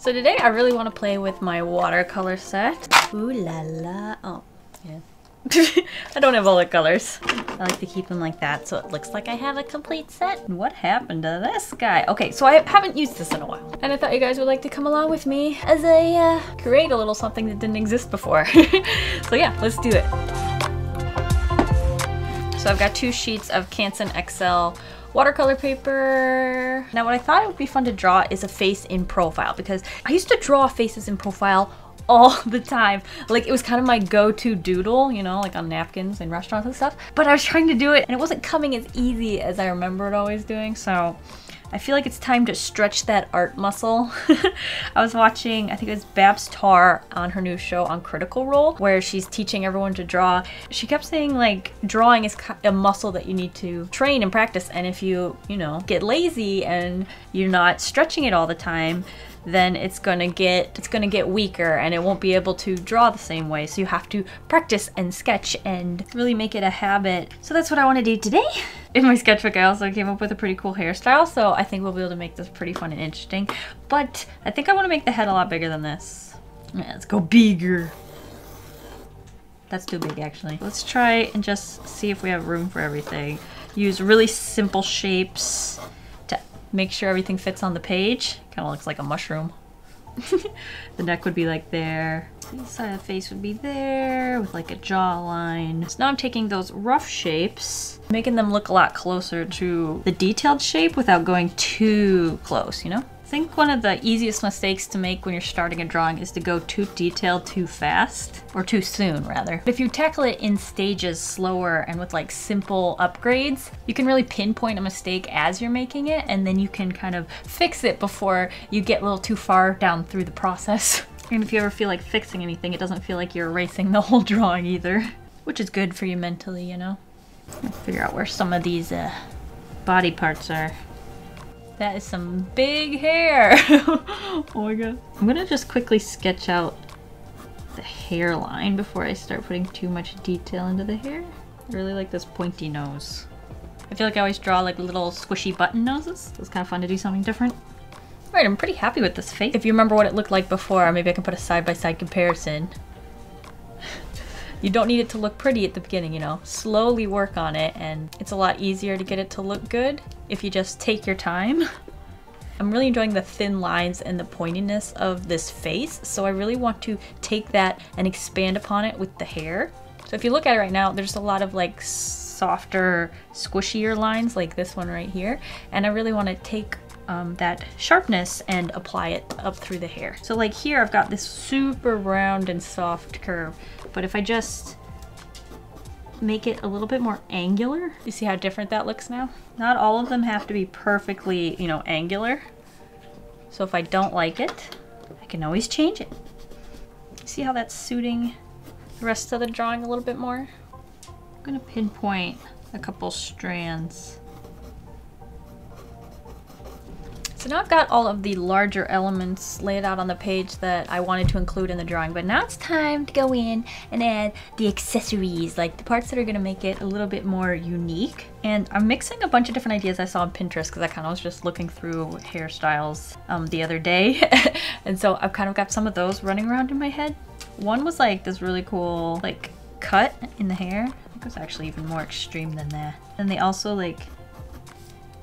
So today I really want to play with my watercolor set. Ooh la la. Oh, yeah. I don't have all the colors. I like to keep them like that so it looks like I have a complete set. What happened to this guy? Okay, so I haven't used this in a while. And I thought you guys would like to come along with me as I create a little something that didn't exist before. So yeah, let's do it. So I've got 2 sheets of Canson XL watercolor paper. Now what I thought it would be fun to draw is a face in profile, because I used to draw faces in profile all the time. Like, it was kind of my go-to doodle, you know, like on napkins in restaurants and stuff. But I was trying to do it and it wasn't coming as easy as I remembered always doing, so I feel like it's time to stretch that art muscle. I was watching, I think it was Babs Tarr on her new show on Critical Role, where she's teaching everyone to draw. She kept saying, like, drawing is a muscle that you need to train and practice, and if you, you know, get lazy and you're not stretching it all the time, then it's gonna get weaker and it won't be able to draw the same way. So you have to practice and sketch and really make it a habit. So that's what I want to do today. In my sketchbook, I also came up with a pretty cool hairstyle, so I think we'll be able to make this pretty fun and interesting. But I think I want to make the head a lot bigger than this. Yeah, let's go bigger. That's too big, actually. Let's try and just see if we have room for everything. Use really simple shapes. Make sure everything fits on the page. Kind of looks like a mushroom. The neck would be like there. The side of the face would be there with like a jawline. So now I'm taking those rough shapes, making them look a lot closer to the detailed shape without going too close, you know? I think one of the easiest mistakes to make when you're starting a drawing is to go too detailed too fast, or too soon rather. If you tackle it in stages slower and with like simple upgrades, you can really pinpoint a mistake as you're making it, and then you can kind of fix it before you get a little too far down through the process. And if you ever feel like fixing anything, it doesn't feel like you're erasing the whole drawing either, which is good for you mentally, you know? I'll figure out where some of these body parts are. That is some big hair. Oh my god. I'm gonna just quickly sketch out the hairline before I start putting too much detail into the hair. I really like this pointy nose. I feel like I always draw like little squishy button noses. It's kind of fun to do something different. All right, I'm pretty happy with this face. If you remember what it looked like before, maybe I can put a side-by-side comparison. You don't need it to look pretty at the beginning, you know. Slowly work on it, and it's a lot easier to get it to look good if you just take your time. I'm really enjoying the thin lines and the pointiness of this face, so I really want to take that and expand upon it with the hair. So if you look at it right now, there's a lot of like softer, squishier lines like this one right here, and I really want to take that sharpness and apply it up through the hair. So like here, I've got this super round and soft curve, but if I just make it a little bit more angular, you see how different that looks now? Not all of them have to be perfectly, you know, angular. So if I don't like it, I can always change it. See how that's suiting the rest of the drawing a little bit more? I'm gonna pinpoint a couple strands. So now I've got all of the larger elements laid out on the page that I wanted to include in the drawing, but now it's time to go in and add the accessories, like the parts that are gonna make it a little bit more unique. And I'm mixing a bunch of different ideas I saw on Pinterest, because I kind of was just looking through hairstyles the other day. And so I've kind of got some of those running around in my head. One was like this really cool like cut in the hair. I think it was actually even more extreme than that. And they also like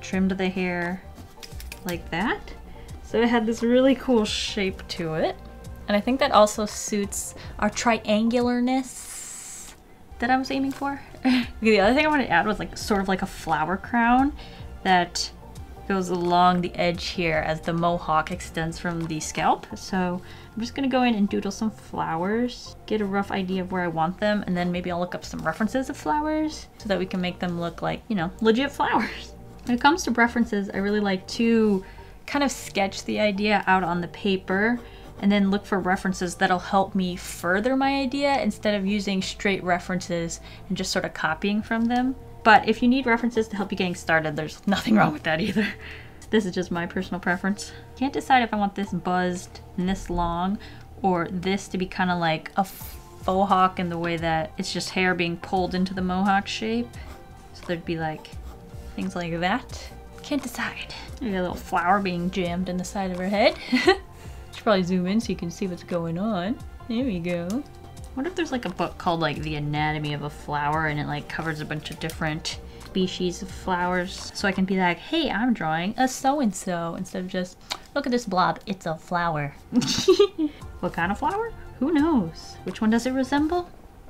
trimmed the hair like that. So it had this really cool shape to it. And I think that also suits our triangularness that I was aiming for. The other thing I wanted to add was like sort of like a flower crown that goes along the edge here as the mohawk extends from the scalp. So I'm just gonna go in and doodle some flowers, get a rough idea of where I want them, and then maybe I'll look up some references of flowers so that we can make them look like, you know, legit flowers. When it comes to references, I really like to kind of sketch the idea out on the paper and then look for references that'll help me further my idea instead of using straight references and just sort of copying from them. But if you need references to help you getting started, there's nothing wrong with that either. This is just my personal preference. Can't decide if I want this buzzed and this long, or this to be kind of like a faux hawk in the way that it's just hair being pulled into the mohawk shape. So there'd be like things like that. Can't decide. Maybe a little flower being jammed in the side of her head. probably zoom in so you can see what's going on. There we go. What if there's like a book called like The Anatomy of a Flower and it like covers a bunch of different species of flowers, so I can be like, hey, I'm drawing a so-and-so, instead of just, look at this blob, it's a flower. What kind of flower? Who knows? Which one does it resemble?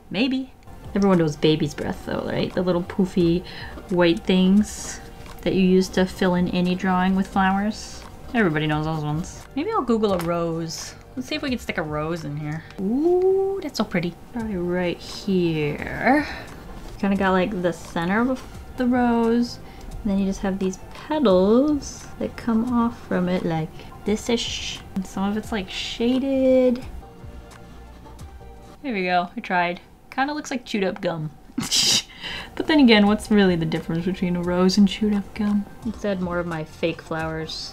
Maybe. Everyone knows baby's breath though, right? The little poofy white things that you use to fill in any drawing with flowers. Everybody knows those ones. Maybe I'll Google a rose. Let's see if we can stick a rose in here. Ooh, that's so pretty. Probably right here. Kind of got like the center of the rose, and then you just have these petals that come off from it like this-ish, and some of it's like shaded. There we go, I tried. Kind of looks like chewed up gum. But then again, what's really the difference between a rose and chewed up gum? Let's add more of my fake flowers,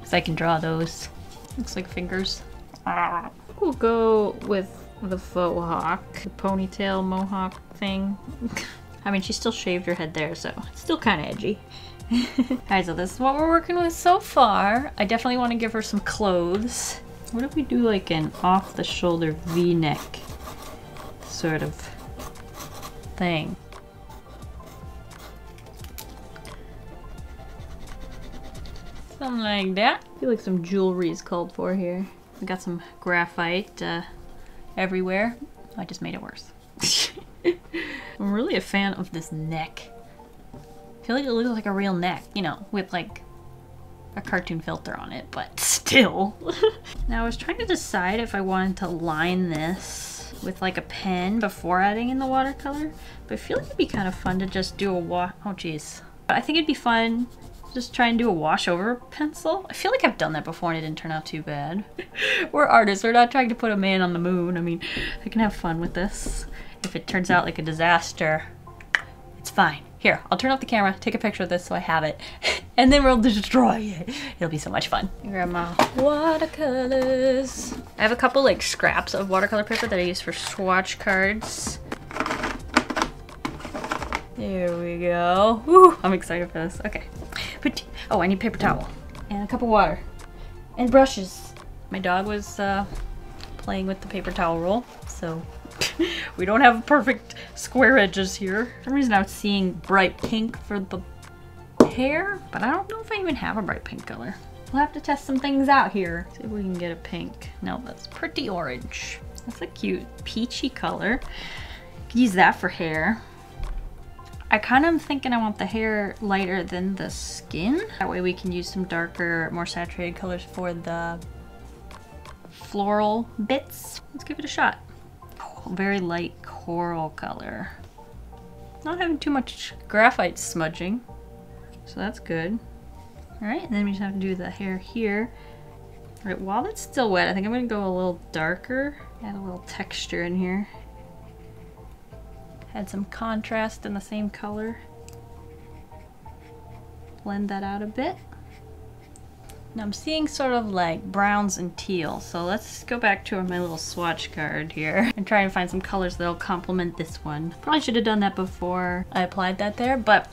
because I can draw those. Looks like fingers. We'll go with the faux hawk, the ponytail mohawk thing. I mean, she still shaved her head there, so it's still kind of edgy. Alright, so this is what we're working with so far. I definitely want to give her some clothes. What if we do like an off-the-shoulder v-neck sort of thing? Something like that. I feel like some jewelry is called for here. We got some graphite everywhere. I just made it worse. I'm really a fan of this neck. I feel like it looks like a real neck, you know, with like a cartoon filter on it, but still. Now I was trying to decide if I wanted to line this with like a pen before adding in the watercolor, but I feel like it'd be kind of fun to just do a wash. Oh geez. I think it'd be fun to just try and do a wash over pencil. I feel like I've done that before and it didn't turn out too bad. We're artists, we're not trying to put a man on the moon. I mean, I can have fun with this. If it turns out like a disaster, it's fine. Here, I'll turn off the camera, take a picture of this so I have it, and then we'll destroy it. It'll be so much fun. Grab my watercolors. I have a couple like scraps of watercolor paper that I use for swatch cards. There we go. Woo, I'm excited for this. Okay. But, oh, I need paper towel. And a cup of water. And brushes. My dog was playing with the paper towel roll, so we don't have perfect square edges here. For some reason I'm seeing bright pink for the hair, but I don't know if I even have a bright pink color. We'll have to test some things out here. See if we can get a pink. No, that's pretty orange. That's a cute peachy color. Could use that for hair. I kind of am thinking I want the hair lighter than the skin. That way we can use some darker, more saturated colors for the floral bits. Let's give it a shot. Very light coral color. Not having too much graphite smudging, so that's good. All right, and then we just have to do the hair here. All right, while it's still wet, I think I'm gonna go a little darker. Add a little texture in here. Add some contrast in the same color. Blend that out a bit. Now I'm seeing sort of like browns and teals, so let's go back to my little swatch card here and try and find some colors that'll complement this one. Probably should have done that before I applied that there, but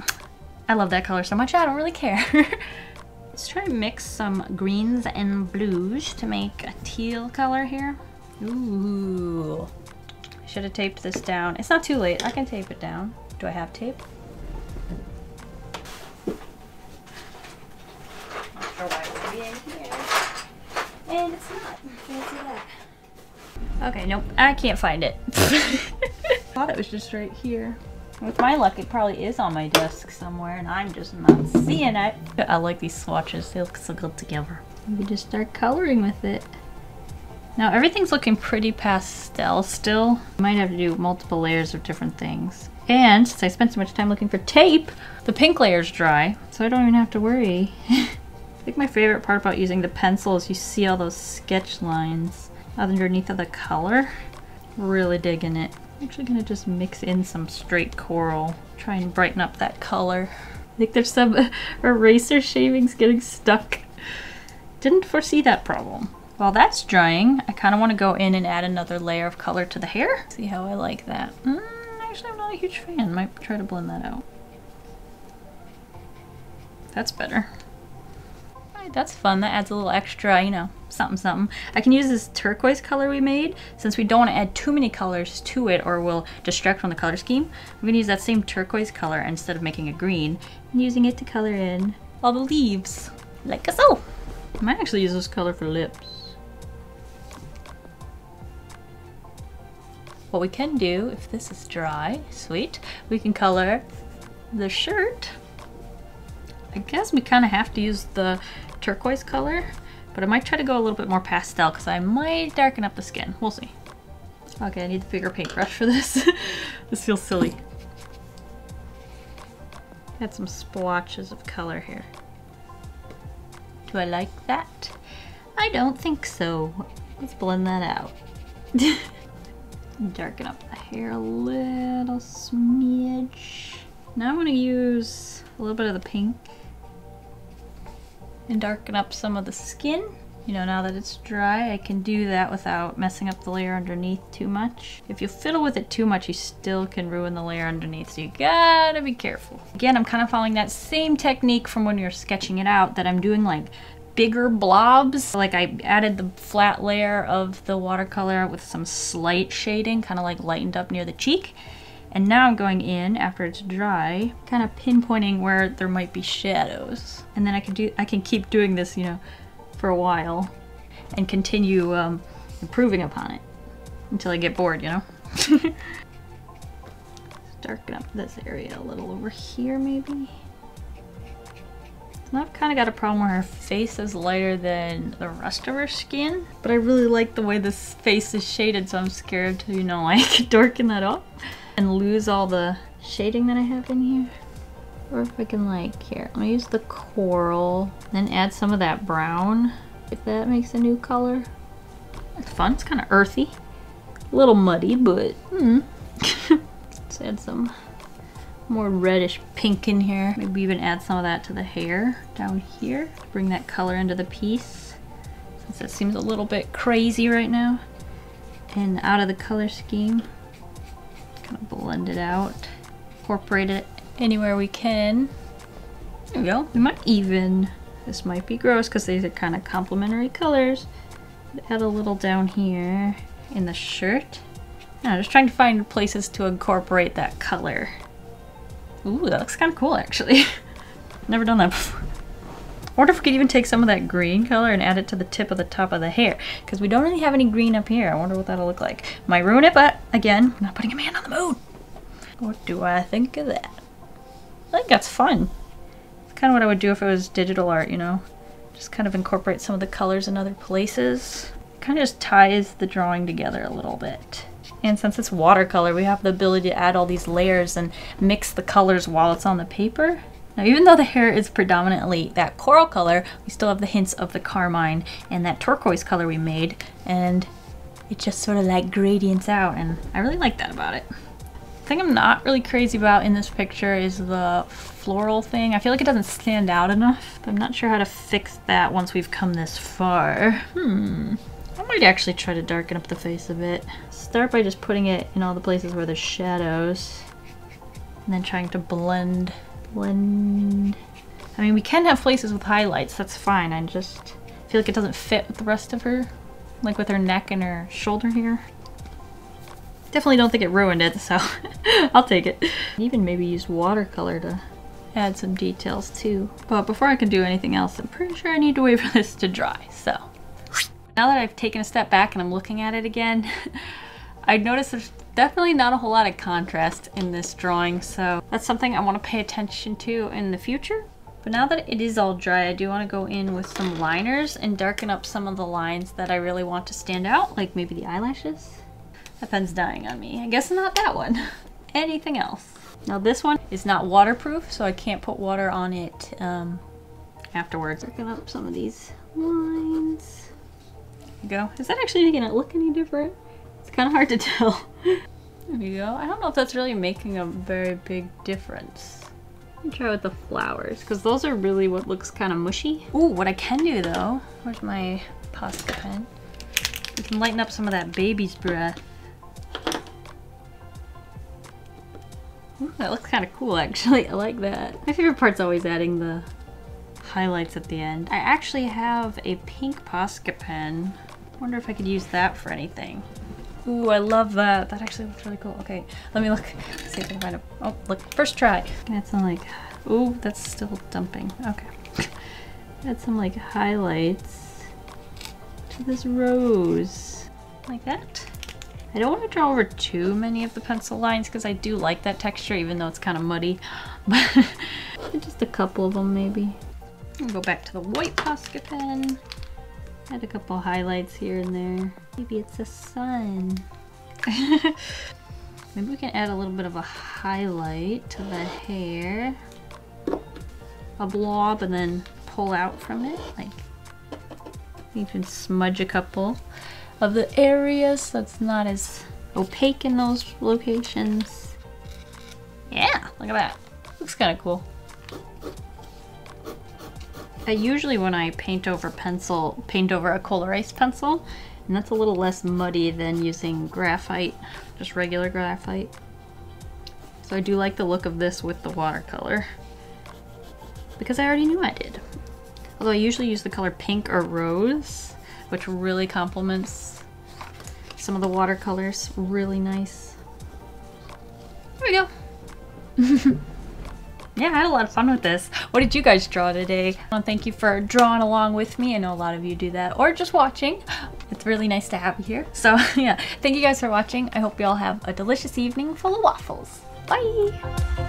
I love that color so much I don't really care. Let's try and mix some greens and blues to make a teal color here. Ooh, I should have taped this down. It's not too late, I can tape it down. Do I have tape? And it's not. Fancy that. Okay, nope, I can't find it. I thought it was just right here. With my luck, it probably is on my desk somewhere and I'm just not seeing it. I like these swatches, they look so good together. You can just start coloring with it. Now everything's looking pretty pastel still. I might have to do multiple layers of different things. And since I spent so much time looking for tape, the pink layer's dry, so I don't even have to worry. I think my favorite part about using the pencil is you see all those sketch lines underneath of the color. Really digging it. I'm actually gonna just mix in some straight coral. Try and brighten up that color. I think there's some eraser shavings getting stuck. Didn't foresee that problem. While that's drying, I kind of want to go in and add another layer of color to the hair. See how I like that. Actually, I'm not a huge fan. Might try to blend that out. That's better. Alright, that's fun. That adds a little extra, you know, something something. I can use this turquoise color we made since we don't want to add too many colors to it or we'll distract from the color scheme. I'm going to use that same turquoise color instead of making a green and using it to color in all the leaves. Like so. I might actually use this color for lips. What we can do, if this is dry, sweet, we can color the shirt. I guess we kind of have to use the turquoise color, but I might try to go a little bit more pastel because I might darken up the skin. We'll see. Okay, I need the bigger paintbrush for this. This feels silly. Got some splotches of color here. Do I like that? I don't think so. Let's blend that out. Darken up the hair a little smidge. Now I'm going to use a little bit of the pink and darken up some of the skin. You know, now that it's dry, I can do that without messing up the layer underneath too much. If you fiddle with it too much, you still can ruin the layer underneath, so you gotta be careful. Again, I'm kind of following that same technique from when you're sketching it out, that I'm doing like bigger blobs. Like I added the flat layer of the watercolor with some slight shading, kind of like lightened up near the cheek. And now I'm going in, after it's dry, kind of pinpointing where there might be shadows. And then I can keep doing this, you know, for a while and continue improving upon it until I get bored, you know? Darken up this area a little over here, maybe. Now I've kind of got a problem where her face is lighter than the rest of her skin, but I really like the way this face is shaded, so I'm scared to, you know, like darken that up and lose all the shading that I have in here. Or if I can, like, here, I'm gonna use the coral, then add some of that brown, if that makes a new color. It's fun, it's kind of earthy. A little muddy, but Let's add some more reddish pink in here. Maybe even add some of that to the hair down here to bring that color into the piece, since it seems a little bit crazy right now and out of the color scheme. Kind of blend it out, incorporate it anywhere we can. There we go. We might even, this might be gross because these are kind of complementary colors, add a little down here in the shirt. No, just trying to find places to incorporate that color. Ooh, that looks kind of cool actually. Never done that before. I wonder if we could even take some of that green color and add it to the tip of the top of the hair, because we don't really have any green up here. I wonder what that'll look like. Might ruin it, but again, I'm not putting a man on the moon. What do I think of that? I think that's fun. It's kind of what I would do if it was digital art, you know? Just kind of incorporate some of the colors in other places. It kind of just ties the drawing together a little bit. And since it's watercolor, we have the ability to add all these layers and mix the colors while it's on the paper. Now, even though the hair is predominantly that coral color, we still have the hints of the carmine and that turquoise color we made, and it just sort of like gradients out, and I really like that about it. The thing I'm not really crazy about in this picture is the floral thing. I feel like it doesn't stand out enough, but I'm not sure how to fix that once we've come this far. I might actually try to darken up the face a bit. Start by just putting it in all the places where there's shadows, and then trying to blend. I mean, we can have places with highlights, that's fine. I just feel like it doesn't fit with the rest of her, like with her neck and her shoulder here. Definitely don't think it ruined it, so I'll take it. Even maybe use watercolor to add some details too. But before I can do anything else, I'm pretty sure I need to wait for this to dry, so. Now that I've taken a step back and I'm looking at it again, I noticed there's definitely not a whole lot of contrast in this drawing, so that's something I want to pay attention to in the future. But now that it is all dry, I do want to go in with some liners and darken up some of the lines that I really want to stand out, like maybe the eyelashes. That pen's dying on me. I guess not that one. Anything else. Now this one is not waterproof, so I can't put water on it afterwards. Darken up some of these lines. There we go. Is that actually making it look any different? It's kind of hard to tell. There we go. I don't know if that's really making a very big difference. Let me try with the flowers, because those are really what looks kind of mushy. Ooh, what I can do though, where's my Posca pen? We can lighten up some of that baby's breath. Ooh, that looks kind of cool actually. I like that. My favorite part's always adding the highlights at the end. I actually have a pink Posca pen. Wonder if I could use that for anything. Ooh, I love that. That actually looks really cool. Okay, let me look. Let's see if I can find a, oh, look, first try. That's some like, ooh, that's still dumping. Okay. Add some like highlights to this rose. Like that. I don't want to draw over too many of the pencil lines because I do like that texture even though it's kind of muddy. But just a couple of them maybe. I'm gonna go back to the white Posca pen. Add a couple highlights here and there. Maybe it's a sun. Maybe we can add a little bit of a highlight to the hair. A blob and then pull out from it. Like, you can smudge a couple of the areas so it's not as opaque in those locations. Yeah, look at that. Looks kind of cool. I usually, when I paint over a colorized pencil, and that's a little less muddy than using graphite, just regular graphite. So I do like the look of this with the watercolor, because I already knew I did. Although I usually use the color pink or rose, which really complements some of the watercolors. Really nice. There we go. Yeah, I had a lot of fun with this. What did you guys draw today? I want to thank you for drawing along with me. I know a lot of you do that, or just watching. It's really nice to have you here. So yeah, thank you guys for watching. I hope you all have a delicious evening full of waffles. Bye!